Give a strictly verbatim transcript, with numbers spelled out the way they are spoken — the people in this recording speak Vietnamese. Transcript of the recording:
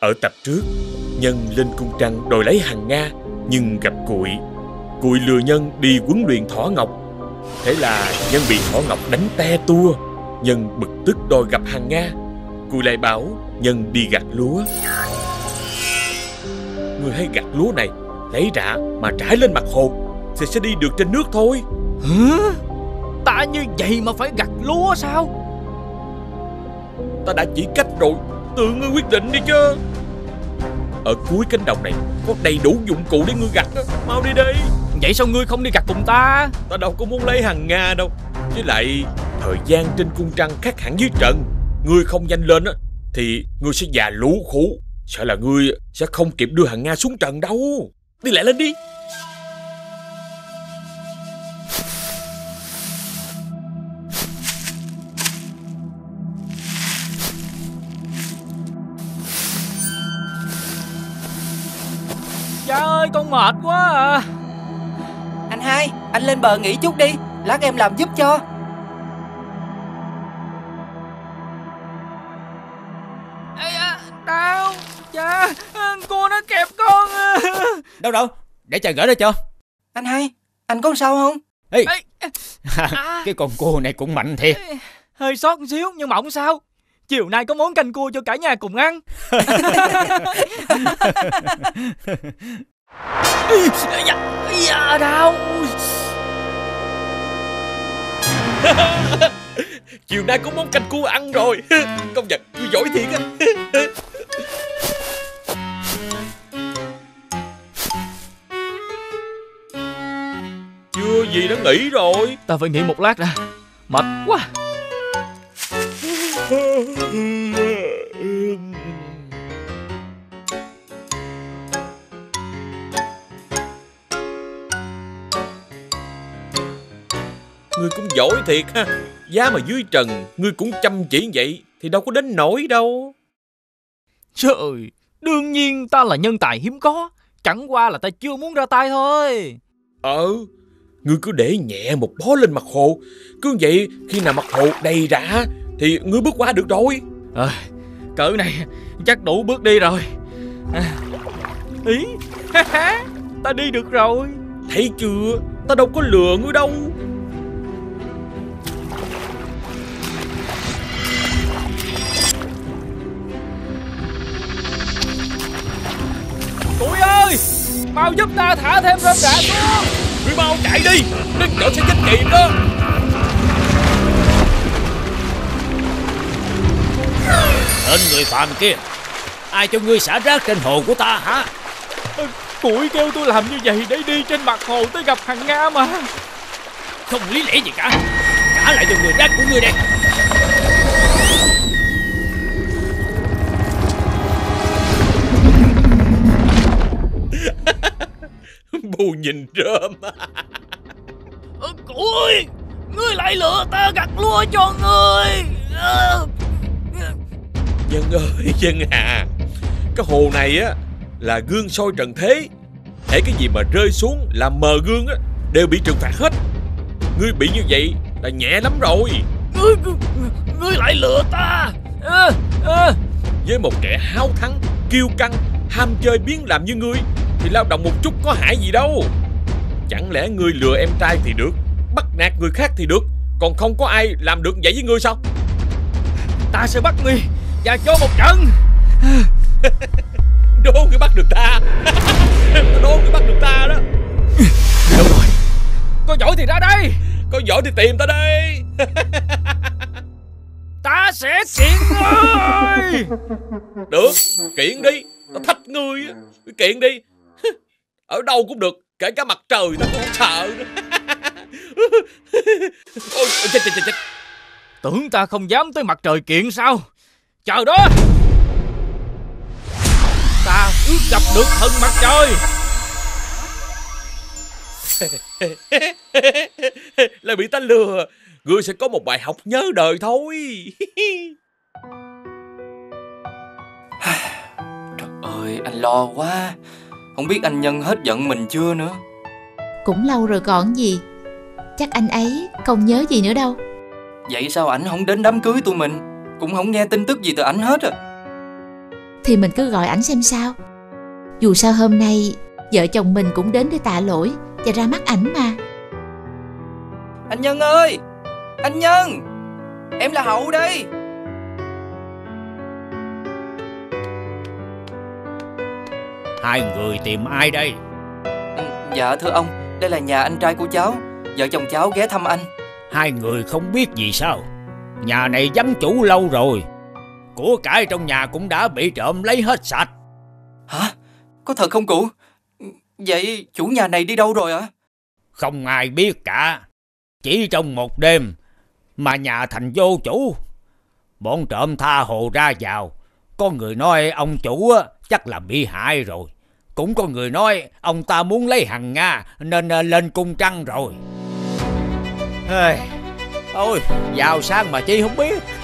Ở tập trước, Nhân lên cung trăng đòi lấy Hằng Nga, nhưng gặp Cuội. Cuội lừa Nhân đi huấn luyện thỏ ngọc. Thế là Nhân bị thỏ ngọc đánh te tua. Nhân bực tức đòi gặp Hằng Nga. Cuội lại bảo Nhân đi gặt lúa. Người hãy gặt lúa này, lấy rạ mà trải lên mặt hồ, sẽ sẽ đi được trên nước thôi. Hả? Ta như vậy mà phải gặt lúa sao? Ta đã chỉ cách rồi, tự ngươi quyết định đi chứ. Ở cuối cánh đồng này có đầy đủ dụng cụ để ngươi gặt đó. Mau đi đi. Vậy sao ngươi không đi gặt cùng ta? Ta đâu có muốn lấy Hằng Nga đâu. Với lại thời gian trên cung trăng khác hẳn dưới trần. Ngươi không nhanh lên á thì ngươi sẽ già lũ khủ. Sợ là ngươi sẽ không kịp đưa Hằng Nga xuống trần đâu. Đi lại lên đi. Trời ơi, con mệt quá à. Anh hai, anh lên bờ nghỉ chút đi, lát em làm giúp cho. Ê, à, đau. Dạ, cô nó kẹp con. Đâu đâu, để trời gỡ ra cho. Anh hai, anh có sao không? Ê, Ê. À, cái con cua này cũng mạnh thiệt. Hơi sót một xíu nhưng mà không sao. Chiều nay có món canh cua cho cả nhà cùng ăn. Dạ, đau. Chiều nay có món canh cua ăn rồi. Công nhận, tôi giỏi thiệt á. Chưa gì đã nghỉ rồi. Ta phải nghỉ một lát đã, mệt quá. Ngươi cũng giỏi thiệt ha. Giá mà dưới trần ngươi cũng chăm chỉ vậy thì đâu có đến nổi đâu. Trời, đương nhiên ta là nhân tài hiếm có, chẳng qua là ta chưa muốn ra tay thôi. Ờ, ngươi cứ để nhẹ một bó lên mặt hồ. Cứ vậy khi nào mặt hồ đầy rã thì ngươi bước qua được rồi. Ờ, à, cỡ này chắc đủ bước đi rồi. À, ý, ha ha, ta đi được rồi. Thấy chưa, ta đâu có lừa ngươi đâu. Cuội ơi, mau giúp ta thả thêm rơm rạ xuống. Cuội mau chạy đi, đừng cậu sẽ chết kịp đó. Tên người phàm kia, ai cho ngươi xả rác trên hồ của ta hả? Cuội kêu tôi làm như vậy để đi trên mặt hồ tới gặp Hằng Nga mà. Không lý lẽ gì cả. Trả lại cho người rác của ngươi đây. Bù nhìn rơm. Ừ, Cuội, ngươi lại lựa ta gặt lúa cho ngươi. Nhân ơi, Nhân à, cái hồ này á là gương soi trần thế. Hễ cái gì mà rơi xuống làm mờ gương á đều bị trừng phạt hết. Ngươi bị như vậy là nhẹ lắm rồi. Ngươi, ngươi lại lừa ta. À, à. Với một kẻ háo thắng, kiêu căng, ham chơi biến làm như ngươi thì lao động một chút có hại gì đâu. Chẳng lẽ ngươi lừa em trai thì được, bắt nạt người khác thì được, còn không có ai làm được vậy với ngươi sao? Ta sẽ bắt ngươi và cho một trận. Đố ngươi bắt được ta. Đố ngươi bắt được ta đó. Đâu rồi? Có giỏi thì ra đây. Có giỏi thì tìm ta đây. Ta sẽ kiện ngươi. Được, kiện đi. Ta thách ngươi. Kiện đi. Ở đâu cũng được, kể cả mặt trời ta cũng sợ. Ôi, chết, chết, chết. Tưởng ta không dám tới mặt trời kiện sao? Chờ đó. Ta ước gặp được thần mặt trời. Lại bị ta lừa. Ngươi sẽ có một bài học nhớ đời thôi. Trời ơi, anh lo quá. Không biết anh Nhân hết giận mình chưa nữa. Cũng lâu rồi còn gì. Chắc anh ấy không nhớ gì nữa đâu. Vậy sao ảnh không đến đám cưới tụi mình? Cũng không nghe tin tức gì từ ảnh hết à. thì mình cứ gọi ảnh xem sao. Dù sao hôm nay vợ chồng mình cũng đến để tạ lỗi và ra mắt ảnh mà. Anh Nhân ơi, anh Nhân, em là Hậu đây. Hai người tìm ai đây? Dạ thưa ông, đây là nhà anh trai của cháu. Vợ chồng cháu ghé thăm anh. Hai người không biết gì sao? Nhà này vắng chủ lâu rồi. Của cải trong nhà cũng đã bị trộm lấy hết sạch. Hả? Có thật không cụ? Vậy chủ nhà này đi đâu rồi ạ? Không ai biết cả. Chỉ trong một đêm mà nhà thành vô chủ. Bọn trộm tha hồ ra vào. Có người nói ông chủ chắc là bị hại rồi. Cũng có người nói ông ta muốn lấy Hằng Nga nên lên cung trăng rồi. Ôi, vào sáng mà chi không biết.